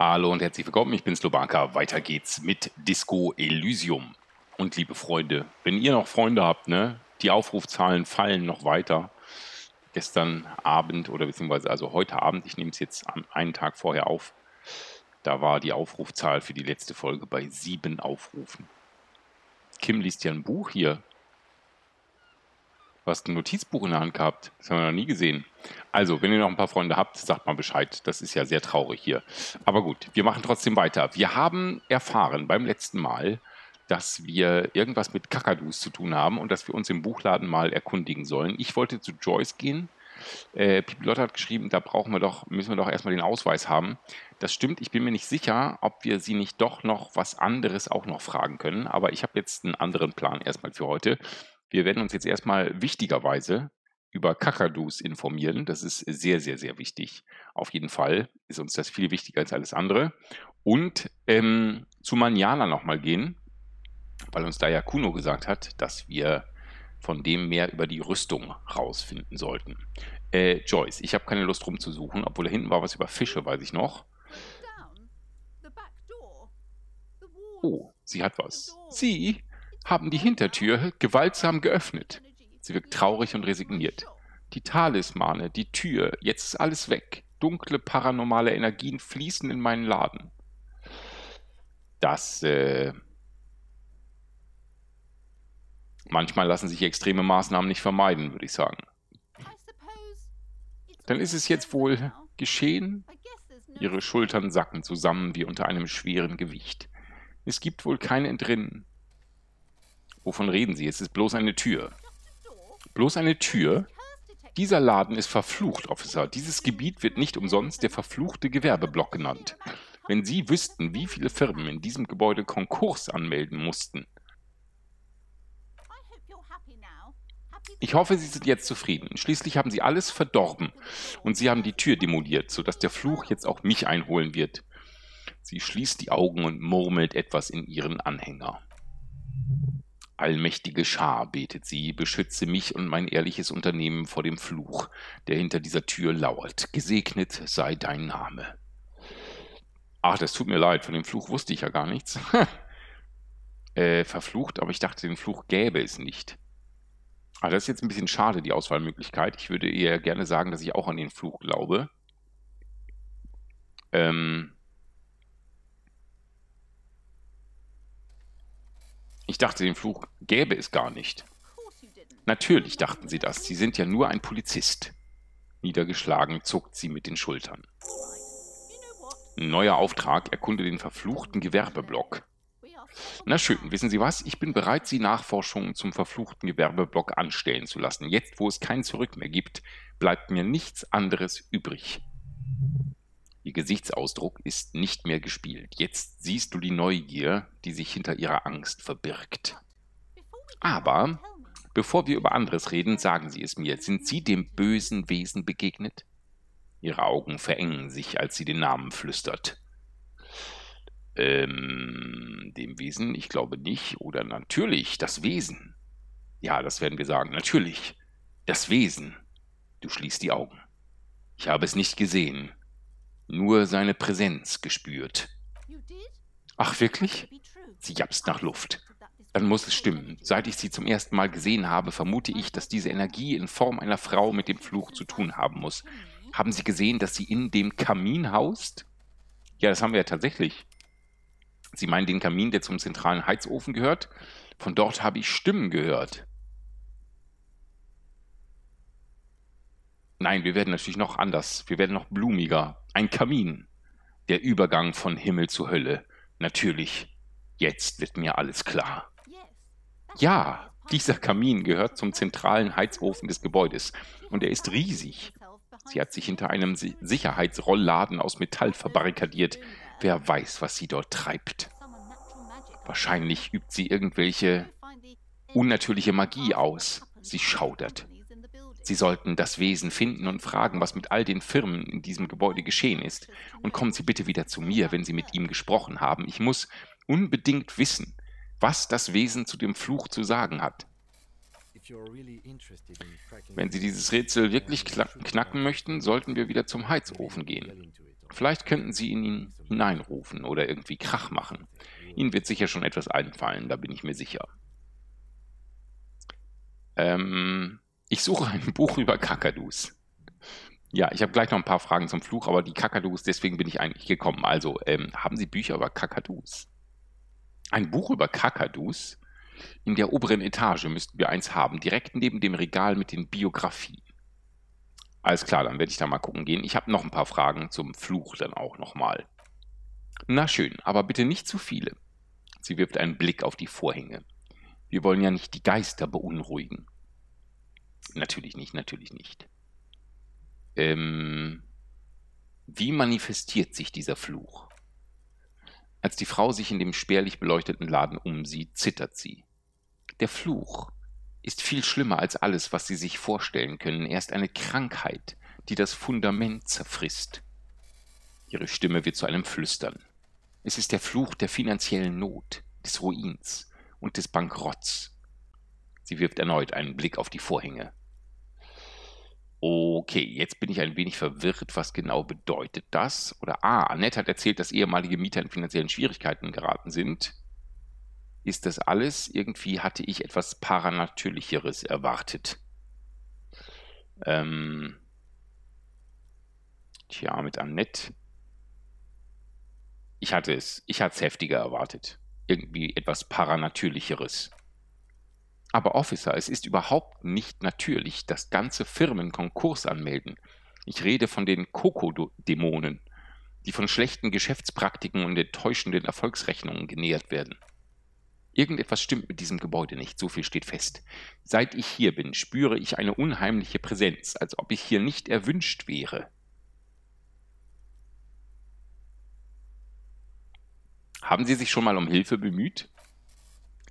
Hallo und herzlich willkommen, ich bin Slowbacca. Weiter geht's mit Disco Elysium. Und liebe Freunde, wenn ihr noch Freunde habt, ne, die Aufrufzahlen fallen noch weiter. Gestern Abend oder beziehungsweise also heute Abend, ich nehme es jetzt einen Tag vorher auf, da war die Aufrufzahl für die letzte Folge bei 7 Aufrufen. Kim liest ja ein Buch hier. Du hast ein Notizbuch in der Hand gehabt. Das haben wir noch nie gesehen. Also, wenn ihr noch ein paar Freunde habt, sagt mal Bescheid. Das ist ja sehr traurig hier. Aber gut, wir machen trotzdem weiter. Wir haben erfahren beim letzten Mal, dass wir irgendwas mit Kakadus zu tun haben und dass wir uns im Buchladen mal erkundigen sollen. Ich wollte zu Joyce gehen. Pippi Lott hat geschrieben, da müssen wir doch erstmal den Ausweis haben. Das stimmt, ich bin mir nicht sicher, ob wir sie nicht doch noch was anderes auch noch fragen können. Aber ich habe jetzt einen anderen Plan erstmal für heute. Wir werden uns jetzt erstmal wichtigerweise über Kakadus informieren. Das ist sehr, sehr, sehr wichtig. Auf jeden Fall ist uns das viel wichtiger als alles andere. Und zu Maniana nochmal gehen, weil uns da ja Kuno gesagt hat, dass wir von dem mehr über die Rüstung rausfinden sollten. Joyce, ich habe keine Lust rumzusuchen, obwohl da hinten war was über Fische, weiß ich noch. Oh, sie hat was. Sie haben die Hintertür gewaltsam geöffnet. Sie wirkt traurig und resigniert. Die Talismane, die Tür, jetzt ist alles weg. Dunkle, paranormale Energien fließen in meinen Laden. Das, manchmal lassen sich extreme Maßnahmen nicht vermeiden, würde ich sagen. Dann ist es jetzt wohl geschehen. Ihre Schultern sacken zusammen wie unter einem schweren Gewicht. Es gibt wohl kein Entrinnen. Wovon reden Sie? Es ist bloß eine Tür. Bloß eine Tür? Dieser Laden ist verflucht, Officer. Dieses Gebiet wird nicht umsonst der verfluchte Gewerbeblock genannt. Wenn Sie wüssten, wie viele Firmen in diesem Gebäude Konkurs anmelden mussten. Ich hoffe, Sie sind jetzt zufrieden. Schließlich haben Sie alles verdorben und Sie haben die Tür demoliert, sodass der Fluch jetzt auch mich einholen wird. Sie schließt die Augen und murmelt etwas in ihren Anhänger. Allmächtige Schar, betet sie, beschütze mich und mein ehrliches Unternehmen vor dem Fluch, der hinter dieser Tür lauert. Gesegnet sei dein Name. Ach, das tut mir leid, von dem Fluch wusste ich ja gar nichts. Verflucht, aber ich dachte, den Fluch gäbe es nicht. Ah, das ist jetzt ein bisschen schade, die Auswahlmöglichkeit. Ich würde eher gerne sagen, dass ich auch an den Fluch glaube. Ich dachte, den Fluch gäbe es gar nicht. Natürlich dachten sie das. Sie sind ja nur ein Polizist. Niedergeschlagen zuckt sie mit den Schultern. Neuer Auftrag, erkunde den verfluchten Gewerbeblock. Na schön, wissen Sie was? Ich bin bereit, Sie Nachforschungen zum verfluchten Gewerbeblock anstellen zu lassen. Jetzt, wo es kein Zurück mehr gibt, bleibt mir nichts anderes übrig. Ihr Gesichtsausdruck ist nicht mehr gespielt. Jetzt siehst du die Neugier, die sich hinter ihrer Angst verbirgt. Aber bevor wir über anderes reden, sagen Sie es mir. Sind Sie dem bösen Wesen begegnet? Ihre Augen verengen sich, als sie den Namen flüstert. Dem Wesen, ich glaube nicht. Oder natürlich, das Wesen. Ja, das werden wir sagen. Natürlich, das Wesen. Du schließt die Augen. Ich habe es nicht gesehen. Nur seine Präsenz gespürt. Ach, wirklich? Sie japst nach Luft. Dann muss es stimmen. Seit ich sie zum ersten Mal gesehen habe, vermute ich, dass diese Energie in Form einer Frau mit dem Fluch zu tun haben muss. Haben Sie gesehen, dass sie in dem Kamin haust? Ja, das haben wir ja tatsächlich. Sie meinen den Kamin, der zum zentralen Heizofen gehört? Von dort habe ich Stimmen gehört. Nein, wir werden natürlich noch anders. Wir werden noch blumiger. Ein Kamin. Der Übergang von Himmel zu Hölle. Natürlich. Jetzt wird mir alles klar. Ja, dieser Kamin gehört zum zentralen Heizofen des Gebäudes. Und er ist riesig. Sie hat sich hinter einem Sicherheitsrollladen aus Metall verbarrikadiert. Wer weiß, was sie dort treibt. Wahrscheinlich übt sie irgendwelche unnatürliche Magie aus. Sie schaudert. Sie sollten das Wesen finden und fragen, was mit all den Firmen in diesem Gebäude geschehen ist. Und kommen Sie bitte wieder zu mir, wenn Sie mit ihm gesprochen haben. Ich muss unbedingt wissen, was das Wesen zu dem Fluch zu sagen hat. Wenn Sie dieses Rätsel wirklich knacken möchten, sollten wir wieder zum Heizofen gehen. Vielleicht könnten Sie ihn hineinrufen oder irgendwie Krach machen. Ihnen wird sicher schon etwas einfallen, da bin ich mir sicher. Ich suche ein Buch über Kakadus. Ja, ich habe gleich noch ein paar Fragen zum Fluch, aber die Kakadus, deswegen bin ich eigentlich gekommen. Also, haben Sie Bücher über Kakadus? Ein Buch über Kakadus? In der oberen Etage müssten wir eins haben, direkt neben dem Regal mit den Biografien. Alles klar, dann werde ich da mal gucken gehen. Ich habe noch ein paar Fragen zum Fluch dann auch nochmal. Na schön, aber bitte nicht zu viele. Sie wirft einen Blick auf die Vorhänge. Wir wollen ja nicht die Geister beunruhigen. Natürlich nicht, natürlich nicht. Wie manifestiert sich dieser Fluch? Als die Frau sich in dem spärlich beleuchteten Laden umsieht, zittert sie. Der Fluch ist viel schlimmer als alles, was Sie sich vorstellen können. Er ist eine Krankheit, die das Fundament zerfrisst. Ihre Stimme wird zu einem Flüstern. Es ist der Fluch der finanziellen Not, des Ruins und des Bankrotts. Sie wirft erneut einen Blick auf die Vorhänge. Okay, jetzt bin ich ein wenig verwirrt. Was genau bedeutet das? Oder Annette hat erzählt, dass ehemalige Mieter in finanziellen Schwierigkeiten geraten sind. Ist das alles? Irgendwie hatte ich etwas Paranatürlicheres erwartet. Tja, mit Annette. Ich hatte es heftiger erwartet. Irgendwie etwas Paranatürlicheres. Aber Officer, es ist überhaupt nicht natürlich, dass ganze Firmen Konkurs anmelden. Ich rede von den Kokodämonen, die von schlechten Geschäftspraktiken und enttäuschenden Erfolgsrechnungen genährt werden. Irgendetwas stimmt mit diesem Gebäude nicht, so viel steht fest. Seit ich hier bin, spüre ich eine unheimliche Präsenz, als ob ich hier nicht erwünscht wäre. Haben Sie sich schon mal um Hilfe bemüht?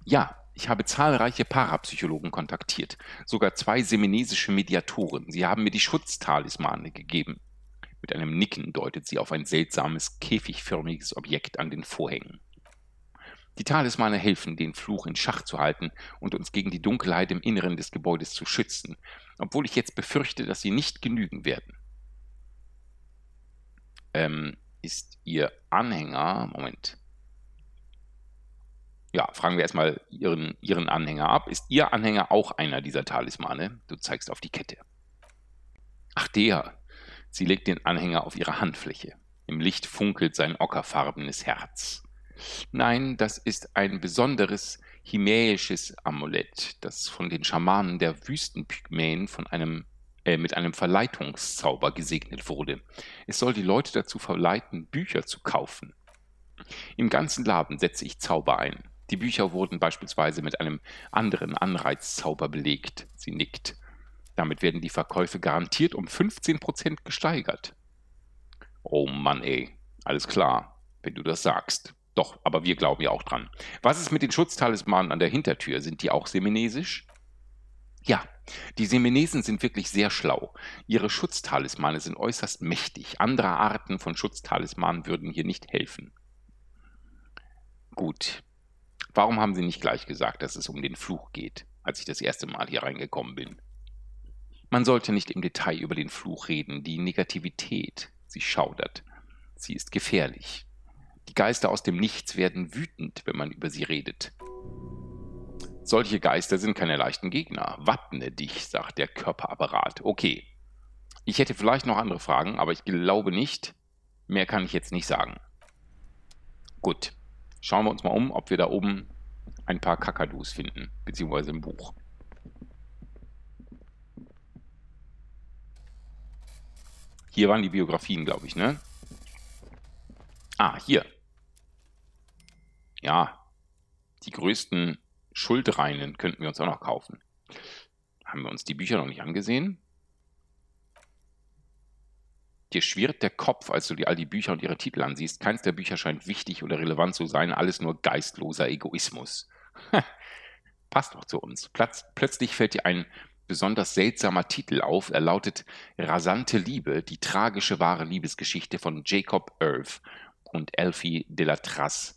Ja. Ich habe zahlreiche Parapsychologen kontaktiert, sogar zwei seminesische Mediatoren. Sie haben mir die Schutztalismane gegeben. Mit einem Nicken deutet sie auf ein seltsames, käfigförmiges Objekt an den Vorhängen. Die Talismane helfen, den Fluch in Schach zu halten und uns gegen die Dunkelheit im Inneren des Gebäudes zu schützen, obwohl ich jetzt befürchte, dass sie nicht genügen werden. Ist Ihr Anhänger... Moment... Ja, fragen wir erstmal ihren Anhänger ab. Ist Ihr Anhänger auch einer dieser Talismane? Du zeigst auf die Kette. Ach, der. Sie legt den Anhänger auf ihre Handfläche. Im Licht funkelt sein ockerfarbenes Herz. Nein, das ist ein besonderes chimäisches Amulett, das von den Schamanen der Wüstenpygmäen mit einem Verleitungszauber gesegnet wurde. Es soll die Leute dazu verleiten, Bücher zu kaufen. Im ganzen Laden setze ich Zauber ein. Die Bücher wurden beispielsweise mit einem anderen Anreizzauber belegt. Sie nickt. Damit werden die Verkäufe garantiert um 15% gesteigert. Oh Mann, ey. Alles klar, wenn du das sagst. Doch, aber wir glauben ja auch dran. Was ist mit den Schutztalismanen an der Hintertür? Sind die auch seminesisch? Ja, die Seminesen sind wirklich sehr schlau. Ihre Schutztalismane sind äußerst mächtig. Andere Arten von Schutztalismanen würden hier nicht helfen. Gut. Warum haben Sie nicht gleich gesagt, dass es um den Fluch geht, als ich das erste Mal hier reingekommen bin? Man sollte nicht im Detail über den Fluch reden. Die Negativität, sie schaudert. Sie ist gefährlich. Die Geister aus dem Nichts werden wütend, wenn man über sie redet. Solche Geister sind keine leichten Gegner. Wappne dich, sagt der Körperapparat. Okay. Ich hätte vielleicht noch andere Fragen, aber ich glaube nicht. Mehr kann ich jetzt nicht sagen. Gut. Schauen wir uns mal um, ob wir da oben ein paar Kakadus finden, beziehungsweise im Buch. Hier waren die Biografien, glaube ich, ne? Ah, hier. Ja, die größten Schuldreinen könnten wir uns auch noch kaufen. Haben wir uns die Bücher noch nicht angesehen? Dir schwirrt der Kopf, als du dir all die Bücher und ihre Titel ansiehst. Keins der Bücher scheint wichtig oder relevant zu sein. Alles nur geistloser Egoismus. Passt doch zu uns. Plötzlich fällt dir ein besonders seltsamer Titel auf. Er lautet Rasante Liebe, die tragische wahre Liebesgeschichte von Jacob Irv und Elfie de la Trasse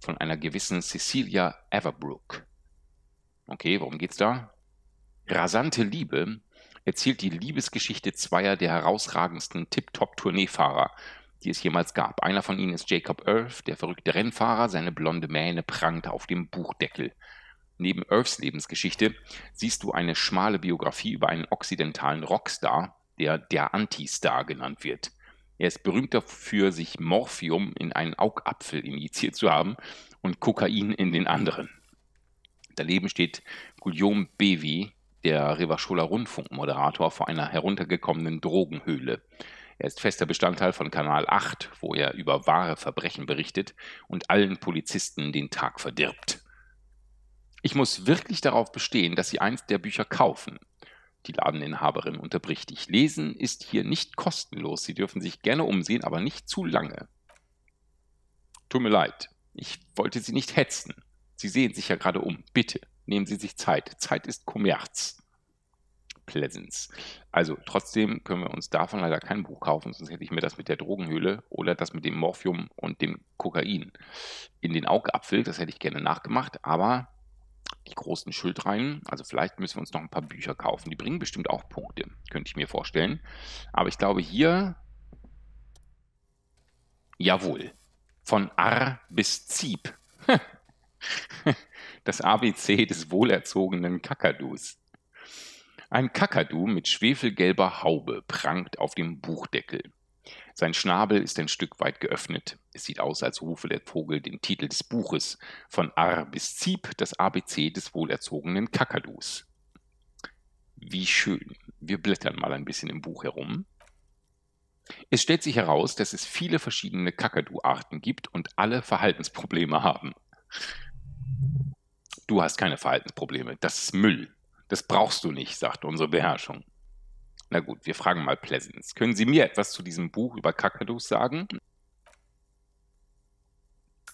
von einer gewissen Cecilia Everbrook. Okay, worum geht's da? Rasante Liebe erzählt die Liebesgeschichte zweier der herausragendsten Tip-Top-Tourneefahrer, die es jemals gab. Einer von ihnen ist Jacob Earf, der verrückte Rennfahrer. Seine blonde Mähne prangte auf dem Buchdeckel. Neben Earfs Lebensgeschichte siehst du eine schmale Biografie über einen okzidentalen Rockstar, der Anti-Star genannt wird. Er ist berühmt dafür, sich Morphium in einen Augapfel injiziert zu haben und Kokain in den anderen. Daneben steht Guillaume Bevy, der Rivascholer Rundfunkmoderator, vor einer heruntergekommenen Drogenhöhle. Er ist fester Bestandteil von Kanal 8, wo er über wahre Verbrechen berichtet und allen Polizisten den Tag verdirbt. Ich muss wirklich darauf bestehen, dass Sie eins der Bücher kaufen. Die Ladeninhaberin unterbricht dich. Lesen ist hier nicht kostenlos. Sie dürfen sich gerne umsehen, aber nicht zu lange. Tut mir leid. Ich wollte Sie nicht hetzen. Sie sehen sich ja gerade um. Bitte, nehmen Sie sich Zeit. Zeit ist Kommerz. Pleasance. Also, trotzdem können wir uns davon leider kein Buch kaufen, sonst hätte ich mir das mit der Drogenhöhle oder das mit dem Morphium und dem Kokain in den Augapfel, das hätte ich gerne nachgemacht, aber die großen Schuldreihen, also vielleicht müssen wir uns noch ein paar Bücher kaufen, die bringen bestimmt auch Punkte, könnte ich mir vorstellen, aber ich glaube hier, jawohl, von Ar bis Zieb, das ABC des wohlerzogenen Kakadus. Ein Kakadu mit schwefelgelber Haube prangt auf dem Buchdeckel. Sein Schnabel ist ein Stück weit geöffnet. Es sieht aus, als rufe der Vogel den Titel des Buches von Ar bis Zieb, das ABC des wohlerzogenen Kakadus. Wie schön. Wir blättern mal ein bisschen im Buch herum. Es stellt sich heraus, dass es viele verschiedene Kakadu-Arten gibt und alle Verhaltensprobleme haben. Du hast keine Verhaltensprobleme. Das ist Müll. Das brauchst du nicht, sagte unsere Beherrschung. Na gut, wir fragen mal Pleasance. Können Sie mir etwas zu diesem Buch über Kakadus sagen?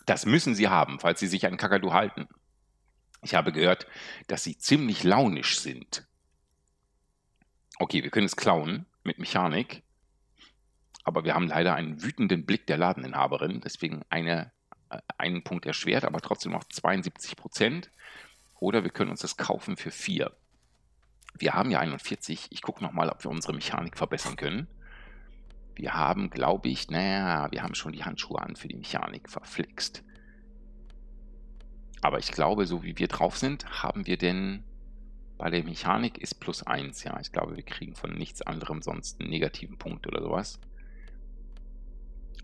Das müssen Sie haben, falls Sie sich an Kakadu halten. Ich habe gehört, dass Sie ziemlich launisch sind. Okay, wir können es klauen mit Mechanik. Aber wir haben leider einen wütenden Blick der Ladeninhaberin. Deswegen einen Punkt erschwert, aber trotzdem noch 72%. Oder wir können uns das kaufen für 4. Wir haben ja 41. Ich gucke nochmal, ob wir unsere Mechanik verbessern können. Wir haben, glaube ich, naja, wir haben schon die Handschuhe an für die Mechanik verflixt. Aber ich glaube, so wie wir drauf sind, haben wir denn, bei der Mechanik ist +1. Ja, ich glaube, wir kriegen von nichts anderem sonst einen negativen Punkt oder sowas.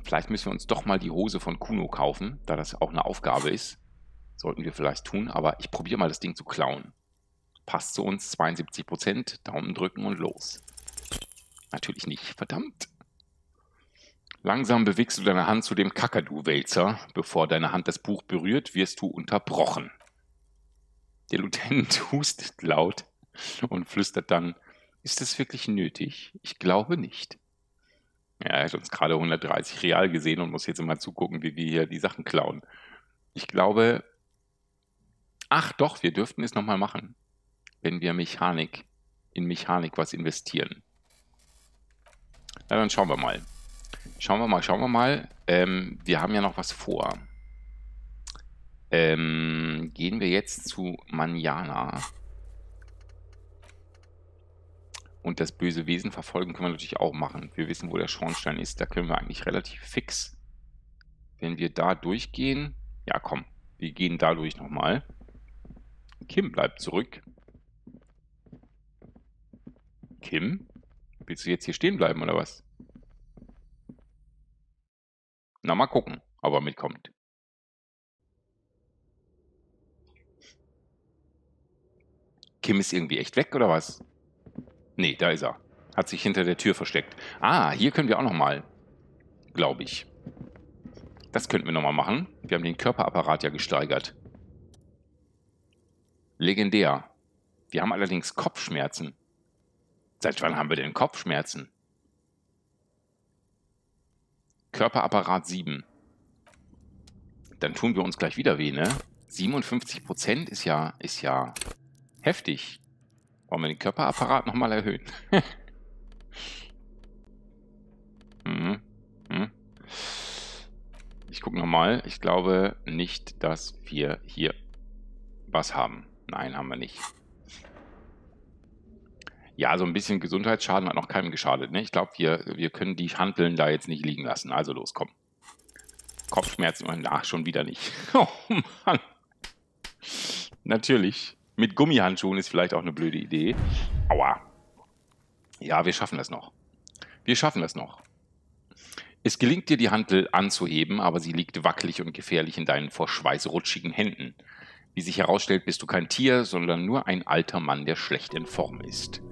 Vielleicht müssen wir uns doch mal die Hose von Kuno kaufen, da das auch eine Aufgabe ist. Sollten wir vielleicht tun, aber ich probiere mal das Ding zu klauen. Passt zu uns, 72%, Daumen drücken und los. Natürlich nicht, verdammt. Langsam bewegst du deine Hand zu dem Kakadu-Wälzer. Bevor deine Hand das Buch berührt, wirst du unterbrochen. Der Lieutenant hustet laut und flüstert dann, ist das wirklich nötig? Ich glaube nicht. Ja, er hat uns gerade 130 Real gesehen und muss jetzt immer zugucken, wie wir hier die Sachen klauen. Ich glaube, ach doch, wir dürften es nochmal machen, wenn wir in Mechanik was investieren. Na, dann schauen wir mal. Wir haben ja noch was vor. Gehen wir jetzt zu Maniana. Und das böse Wesen verfolgen können wir natürlich auch machen. Wir wissen, wo der Schornstein ist. Da können wir eigentlich relativ fix, wenn wir da durchgehen. Ja, komm, wir gehen dadurch nochmal. Kim bleibt zurück. Kim, willst du jetzt hier stehen bleiben oder was? Na, mal gucken, ob er mitkommt. Kim ist irgendwie echt weg oder was? Nee, da ist er. Hat sich hinter der Tür versteckt. Ah, hier können wir auch nochmal, glaube ich. Das könnten wir nochmal machen. Wir haben den Körperapparat ja gesteigert. Legendär. Wir haben allerdings Kopfschmerzen. Seit wann haben wir denn Kopfschmerzen? Körperapparat 7. Dann tun wir uns gleich wieder weh, ne? 57% ist ja heftig. Wollen wir den Körperapparat nochmal erhöhen? Ich gucke nochmal. Ich glaube nicht, dass wir hier was haben. Nein, haben wir nicht. Ja, so ein bisschen Gesundheitsschaden hat noch keinem geschadet. Ne? Ich glaube, wir können die Hanteln da jetzt nicht liegen lassen. Also los, komm. Kopfschmerzen und nach schon wieder nicht. Oh Mann. Natürlich. Mit Gummihandschuhen ist vielleicht auch eine blöde Idee. Aua. Ja, wir schaffen das noch. Wir schaffen das noch. Es gelingt dir, die Hantel anzuheben, aber sie liegt wackelig und gefährlich in deinen vor Schweiß rutschigen Händen. Wie sich herausstellt, bist du kein Tier, sondern nur ein alter Mann, der schlecht in Form ist.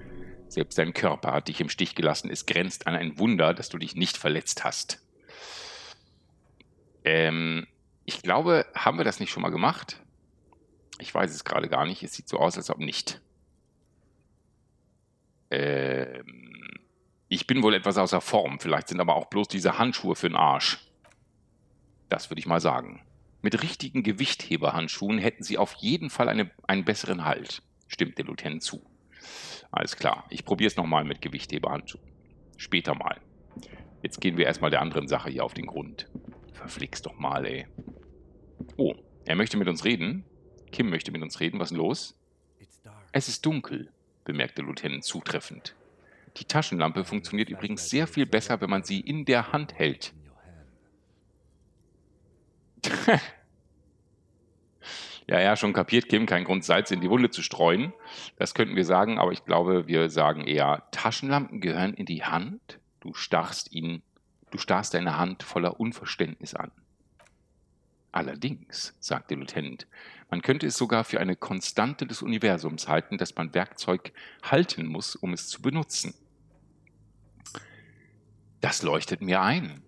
Selbst dein Körper hat dich im Stich gelassen. Es grenzt an ein Wunder, dass du dich nicht verletzt hast. Ich glaube, haben wir das nicht schon mal gemacht? Ich weiß es gerade gar nicht. Es sieht so aus, als ob nicht. Ich bin wohl etwas außer Form. Vielleicht sind aber auch bloß diese Handschuhe für den Arsch. Das würde ich mal sagen. Mit richtigen Gewichtheberhandschuhen hätten sie auf jeden Fall einen besseren Halt. Stimmt der Lieutenant zu. Alles klar. Ich probiere es nochmal mit Gewichtheberhandschuhen. Später mal. Jetzt gehen wir erstmal der anderen Sache hier auf den Grund. Verflixt doch mal, ey. Oh, er möchte mit uns reden. Kim möchte mit uns reden. Was ist denn los? Es ist dunkel, bemerkte Lieutenant zutreffend. Die Taschenlampe funktioniert übrigens sehr viel besser, wenn man sie in der Hand hält. Ja, ja, schon kapiert, Kim. Kein Grund, Salz in die Wunde zu streuen. Das könnten wir sagen, aber ich glaube, wir sagen eher, Taschenlampen gehören in die Hand. Du starrst deine Hand voller Unverständnis an. Allerdings, sagte Lieutenant, man könnte es sogar für eine Konstante des Universums halten, dass man Werkzeug halten muss, um es zu benutzen. Das leuchtet mir ein.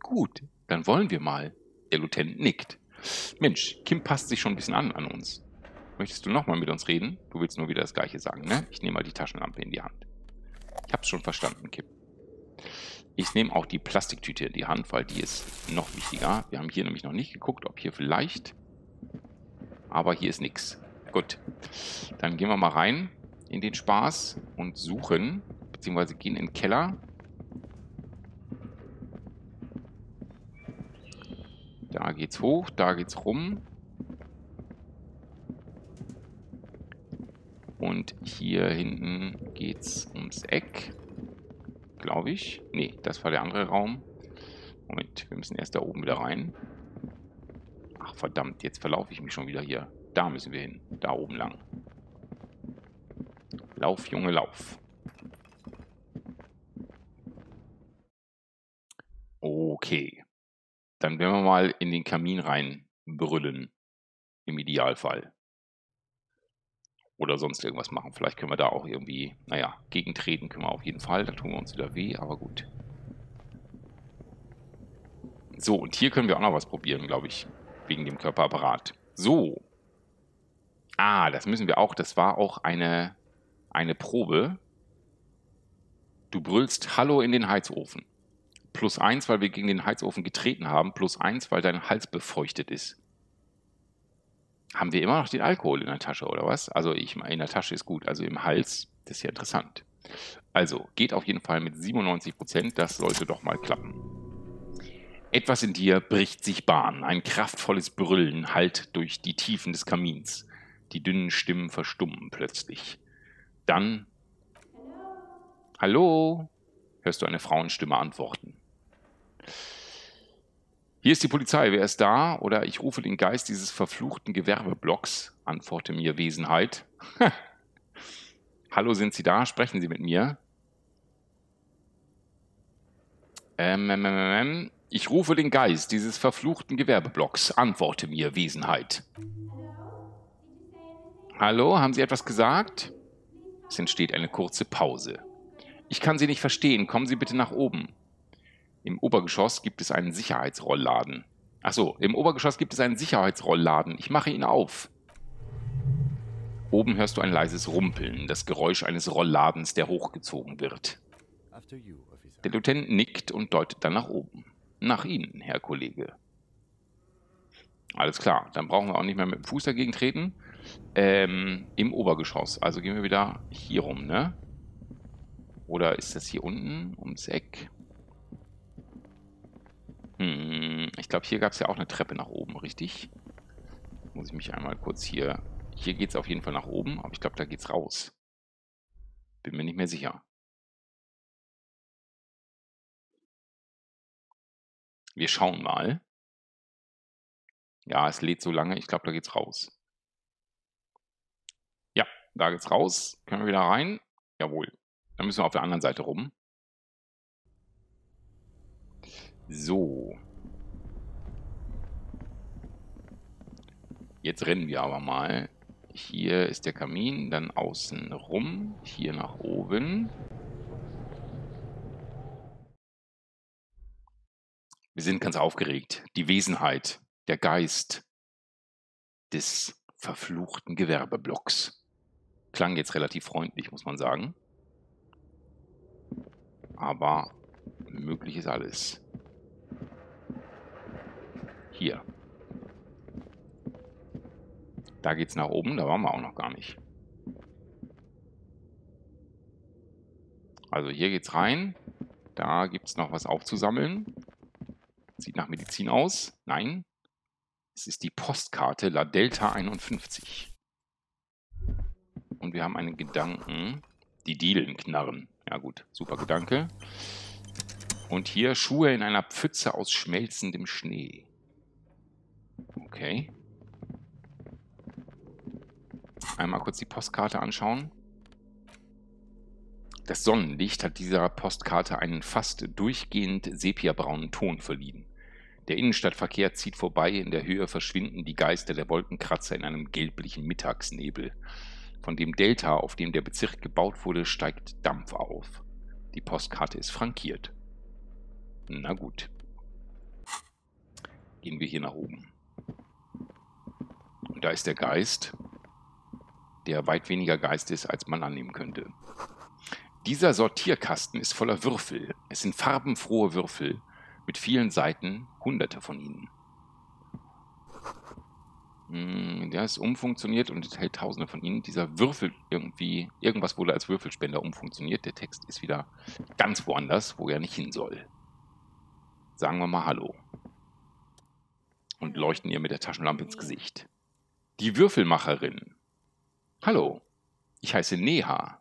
Gut, dann wollen wir mal. Der Lieutenant nickt. Mensch, Kim passt sich schon ein bisschen an uns. Möchtest du nochmal mit uns reden? Du willst nur wieder das Gleiche sagen, ne? Ich nehme mal die Taschenlampe in die Hand. Ich hab's schon verstanden, Kim. Ich nehme auch die Plastiktüte in die Hand, weil die ist noch wichtiger. Wir haben hier nämlich noch nicht geguckt, ob hier vielleicht... Aber hier ist nichts. Gut. Dann gehen wir mal rein in den Spaß und suchen. Beziehungsweise gehen in den Keller. Da geht's hoch, da geht's rum. Und hier hinten geht's ums Eck. Glaube ich. Nee, das war der andere Raum. Moment, wir müssen erst da oben wieder rein. Ach verdammt, jetzt verlaufe ich mich schon wieder hier. Da müssen wir hin. Da oben lang. Lauf, Junge, lauf. Okay. Dann werden wir mal in den Kamin reinbrüllen. Im Idealfall. Oder sonst irgendwas machen. Vielleicht können wir da auch irgendwie, naja, gegentreten können wir auf jeden Fall. Da tun wir uns wieder weh, aber gut. So, und hier können wir auch noch was probieren, glaube ich. Wegen dem Körperapparat. So. Ah, das müssen wir auch. Das war auch eine Probe. Du brüllst Hallo in den Heizofen. +1, weil wir gegen den Heizofen getreten haben. +1, weil dein Hals befeuchtet ist. Haben wir immer noch den Alkohol in der Tasche, oder was? Also ich meine, in der Tasche ist gut, also im Hals, das ist ja interessant. Also, geht auf jeden Fall mit 97%, das sollte doch mal klappen. Etwas in dir bricht sich Bahn, ein kraftvolles Brüllen hallt durch die Tiefen des Kamins. Die dünnen Stimmen verstummen plötzlich. Dann, hallo, hörst du eine Frauenstimme antworten. Hier ist die Polizei, wer ist da? Oder ich rufe den Geist dieses verfluchten Gewerbeblocks, antworte mir Wesenheit. Hallo, sind Sie da? Sprechen Sie mit mir? Ich rufe den Geist dieses verfluchten Gewerbeblocks, antworte mir Wesenheit. Hallo, haben Sie etwas gesagt? Es entsteht eine kurze Pause. Ich kann Sie nicht verstehen, kommen Sie bitte nach oben. Im Obergeschoss gibt es einen Sicherheitsrollladen. Achso, im Obergeschoss gibt es einen Sicherheitsrollladen. Ich mache ihn auf. Oben hörst du ein leises Rumpeln, das Geräusch eines Rollladens, der hochgezogen wird. Der Lieutenant nickt und deutet dann nach oben. Nach Ihnen, Herr Kollege. Alles klar, dann brauchen wir auch nicht mehr mit dem Fuß dagegen treten. Im Obergeschoss, also gehen wir wieder hier rum, ne? Oder ist das hier unten ums Eck? Ich glaube, hier gab es ja auch eine Treppe nach oben, richtig? Muss ich mich einmal kurz hier... Hier geht es auf jeden Fall nach oben, aber ich glaube, da geht's raus. Bin mir nicht mehr sicher. Wir schauen mal. Ja, es lädt so lange. Ich glaube, da geht's raus. Ja, da geht's raus. Können wir wieder rein? Jawohl. Dann müssen wir auf der anderen Seite rum. So. Jetzt rennen wir aber mal. Hier ist der Kamin, dann außen rum, hier nach oben. Wir sind ganz aufgeregt. Die Wesenheit, der Geist des verfluchten Gewerbeblocks. Klang jetzt relativ freundlich, muss man sagen. Aber möglich ist alles. Hier. Da geht's nach oben, da waren wir auch noch gar nicht. Also hier geht's rein. Da gibt's noch was aufzusammeln. Sieht nach Medizin aus. Nein. Es ist die Postkarte La Delta 51. Und wir haben einen Gedanken. Die Dielen knarren. Ja gut, super Gedanke. Und hier Schuhe in einer Pfütze aus schmelzendem Schnee. Okay. Einmal kurz die Postkarte anschauen. Das Sonnenlicht hat dieser Postkarte einen fast durchgehend sepiabraunen Ton verliehen. Der Innenstadtverkehr zieht vorbei, in der Höhe verschwinden die Geister der Wolkenkratzer in einem gelblichen Mittagsnebel. Von dem Delta, auf dem der Bezirk gebaut wurde, steigt Dampf auf. Die Postkarte ist frankiert. Na gut. Gehen wir hier nach oben. Und da ist der Geist, der weit weniger Geist ist, als man annehmen könnte. Dieser Sortierkasten ist voller Würfel. Es sind farbenfrohe Würfel mit vielen Seiten, hunderte von ihnen. Der ist umfunktioniert und enthält tausende von ihnen. Dieser Würfel irgendwie, irgendwas wurde als Würfelspender umfunktioniert. Der Text ist wieder ganz woanders, wo er nicht hin soll. Sagen wir mal Hallo. Und leuchten ihr mit der Taschenlampe ins Gesicht. Die Würfelmacherin. Hallo, ich heiße Neha.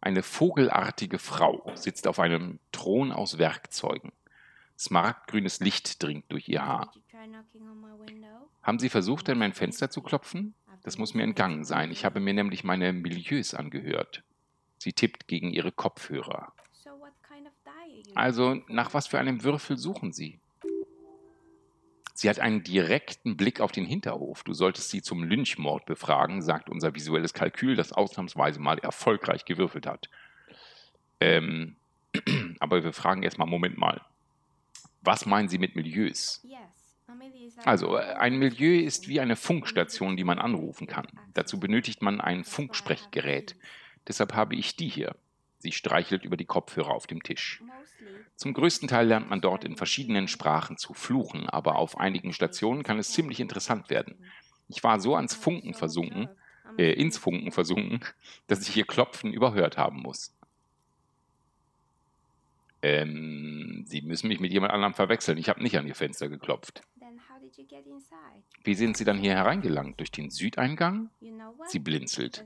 Eine vogelartige Frau sitzt auf einem Thron aus Werkzeugen. Smaragdgrünes Licht dringt durch ihr Haar. Haben Sie versucht, an mein Fenster zu klopfen? Das muss mir entgangen sein. Ich habe mir nämlich meine Milieus angehört. Sie tippt gegen ihre Kopfhörer. Also, nach was für einem Würfel suchen Sie? Sie hat einen direkten Blick auf den Hinterhof. Du solltest sie zum Lynchmord befragen, sagt unser visuelles Kalkül, das ausnahmsweise mal erfolgreich gewürfelt hat. Aber wir fragen erstmal, Moment mal. Was meinen Sie mit Milieus? Also, ein Milieu ist wie eine Funkstation, die man anrufen kann. Dazu benötigt man ein Funksprechgerät. Deshalb habe ich die hier. Sie streichelt über die Kopfhörer auf dem Tisch. Zum größten Teil lernt man dort in verschiedenen Sprachen zu fluchen, aber auf einigen Stationen kann es ziemlich interessant werden. Ich war so ins Funken versunken, dass ich ihr Klopfen überhört haben muss. Sie müssen mich mit jemand anderem verwechseln. Ich habe nicht an ihr Fenster geklopft. Wie sind Sie dann hier hereingelangt? Durch den Südeingang? Sie blinzelt.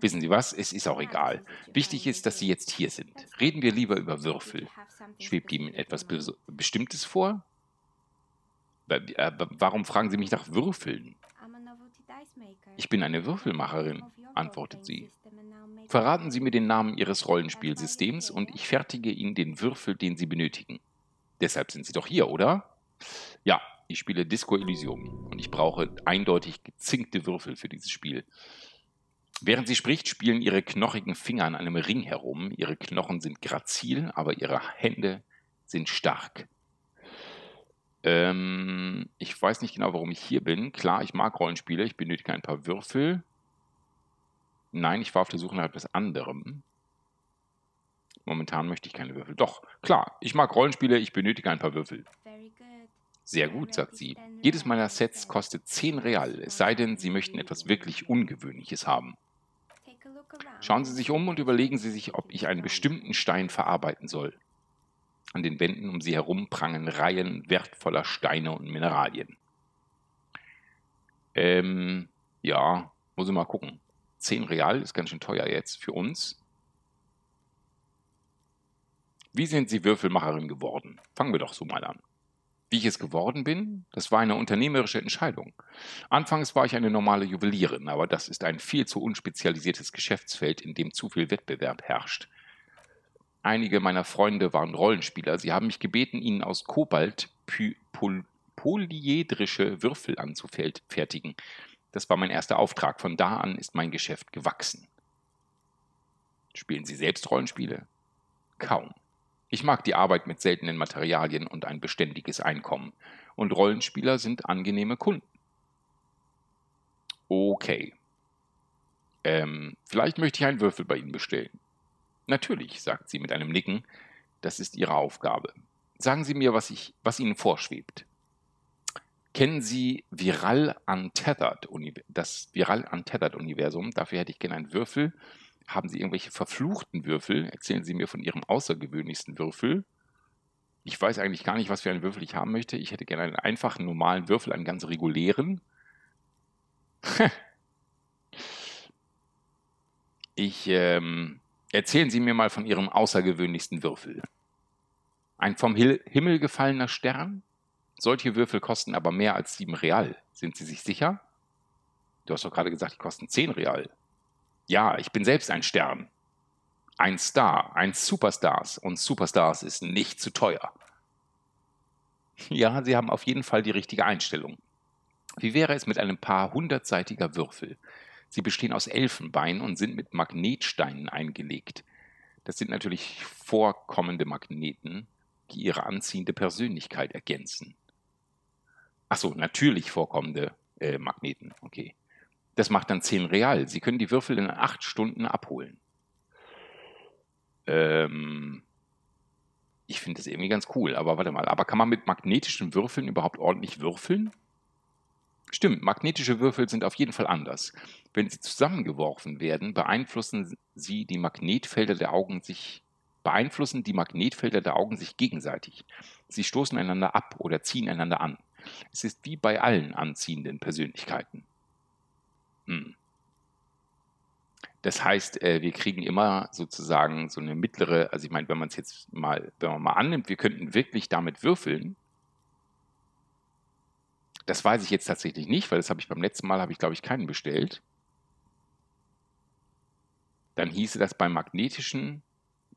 Wissen Sie was? Es ist auch egal. Wichtig ist, dass Sie jetzt hier sind. Reden wir lieber über Würfel. Schwebt Ihnen etwas Bestimmtes vor? Warum fragen Sie mich nach Würfeln? Ich bin eine Würfelmacherin, antwortet sie. Verraten Sie mir den Namen Ihres Rollenspielsystems und ich fertige Ihnen den Würfel, den Sie benötigen. Deshalb sind Sie doch hier, oder? Ja. Ich spiele Disco Elysium und ich brauche eindeutig gezinkte Würfel für dieses Spiel. Während sie spricht, spielen ihre knochigen Finger an einem Ring herum. Ihre Knochen sind grazil, aber ihre Hände sind stark. Ich weiß nicht genau, warum ich hier bin. Klar, ich mag Rollenspiele, ich benötige ein paar Würfel. Nein, ich war auf der Suche nach etwas anderem. Momentan möchte ich keine Würfel. Doch, klar, ich mag Rollenspiele, ich benötige ein paar Würfel. Sehr gut, sagt sie. Jedes meiner Sets kostet 10 Real, es sei denn, Sie möchten etwas wirklich Ungewöhnliches haben. Schauen Sie sich um und überlegen Sie sich, ob ich einen bestimmten Stein verarbeiten soll. An den Wänden um Sie herum prangen Reihen wertvoller Steine und Mineralien. Ja, muss ich mal gucken. 10 Real ist ganz schön teuer jetzt für uns. Wie sind Sie Würfelmacherin geworden? Fangen wir doch so mal an. Wie ich es geworden bin? Das war eine unternehmerische Entscheidung. Anfangs war ich eine normale Juwelierin, aber das ist ein viel zu unspezialisiertes Geschäftsfeld, in dem zu viel Wettbewerb herrscht. Einige meiner Freunde waren Rollenspieler. Sie haben mich gebeten, ihnen aus Kobalt polyedrische Würfel anzufertigen. Das war mein erster Auftrag. Von da an ist mein Geschäft gewachsen. Spielen Sie selbst Rollenspiele? Kaum. Ich mag die Arbeit mit seltenen Materialien und ein beständiges Einkommen. Und Rollenspieler sind angenehme Kunden. Okay. Vielleicht möchte ich einen Würfel bei Ihnen bestellen. Natürlich, sagt sie mit einem Nicken. Das ist Ihre Aufgabe. Sagen Sie mir, was Ihnen vorschwebt. Kennen Sie Viral Untethered, das Viral Untethered-Universum? Dafür hätte ich gerne einen Würfel. Haben Sie irgendwelche verfluchten Würfel? Erzählen Sie mir von Ihrem außergewöhnlichsten Würfel. Ich weiß eigentlich gar nicht, was für einen Würfel ich haben möchte. Ich hätte gerne einen einfachen, normalen Würfel, einen ganz regulären. Erzählen Sie mir mal von Ihrem außergewöhnlichsten Würfel. Ein vom Himmel gefallener Stern? Solche Würfel kosten aber mehr als 7 Real. Sind Sie sich sicher? Du hast doch gerade gesagt, die kosten 10 Real. Ja, ich bin selbst ein Stern. Ein Star, ein Superstars. Und Superstars ist nicht zu teuer. Ja, Sie haben auf jeden Fall die richtige Einstellung. Wie wäre es mit einem paar hundertseitiger Würfel? Sie bestehen aus Elfenbein und sind mit Magnetsteinen eingelegt. Das sind natürlich vorkommende Magneten, die ihre anziehende Persönlichkeit ergänzen. Achso, natürlich vorkommende Magneten, okay. Das macht dann 10 Real. Sie können die Würfel in 8 Stunden abholen. Ich finde das irgendwie ganz cool, aber warte mal. Aber kann man mit magnetischen Würfeln überhaupt ordentlich würfeln? Stimmt, magnetische Würfel sind auf jeden Fall anders. Wenn sie zusammengeworfen werden, beeinflussen die Magnetfelder der Augen sich gegenseitig. Sie stoßen einander ab oder ziehen einander an. Es ist wie bei allen anziehenden Persönlichkeiten. Das heißt, wir kriegen immer sozusagen so eine mittlere, also ich meine, wenn man mal annimmt, wir könnten wirklich damit würfeln. Das weiß ich jetzt tatsächlich nicht, weil das habe ich beim letzten Mal, glaube ich, keinen bestellt. Dann hieße das beim magnetischen,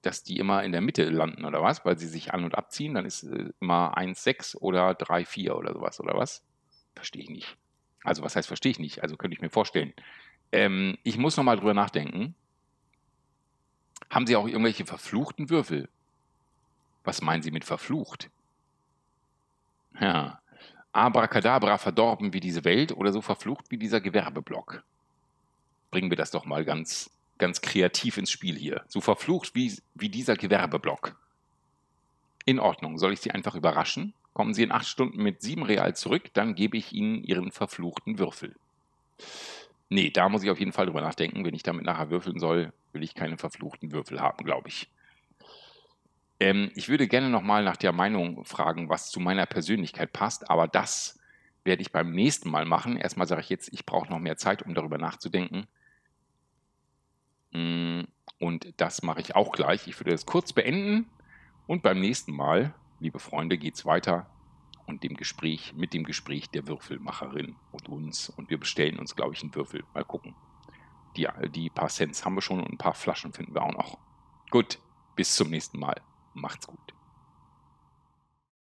dass die immer in der Mitte landen oder was, weil sie sich an- und abziehen, dann ist immer 1,6 oder 3,4 oder sowas oder was. Verstehe ich nicht. Also was heißt, verstehe ich nicht? Also könnte ich mir vorstellen. Ich muss nochmal drüber nachdenken. Haben Sie auch irgendwelche verfluchten Würfel? Was meinen Sie mit verflucht? Ja, abracadabra verdorben wie diese Welt oder so verflucht wie dieser Gewerbeblock. Bringen wir das doch mal ganz, ganz kreativ ins Spiel hier. So verflucht wie dieser Gewerbeblock. In Ordnung, soll ich Sie einfach überraschen? Kommen Sie in 8 Stunden mit 7 Real zurück, dann gebe ich Ihnen Ihren verfluchten Würfel. Nee, da muss ich auf jeden Fall drüber nachdenken. Wenn ich damit nachher würfeln soll, will ich keine verfluchten Würfel haben, glaube ich. Ich würde gerne nochmal nach der Meinung fragen, was zu meiner Persönlichkeit passt, aber das werde ich beim nächsten Mal machen. Erstmal sage ich jetzt, ich brauche noch mehr Zeit, um darüber nachzudenken. Und das mache ich auch gleich. Ich würde das kurz beenden und beim nächsten Mal, liebe Freunde, geht's weiter und mit dem Gespräch der Würfelmacherin und uns. Und wir bestellen uns, glaube ich, einen Würfel. Mal gucken. Die paar Cents haben wir schon und ein paar Flaschen finden wir auch noch. Gut, bis zum nächsten Mal. Macht's gut.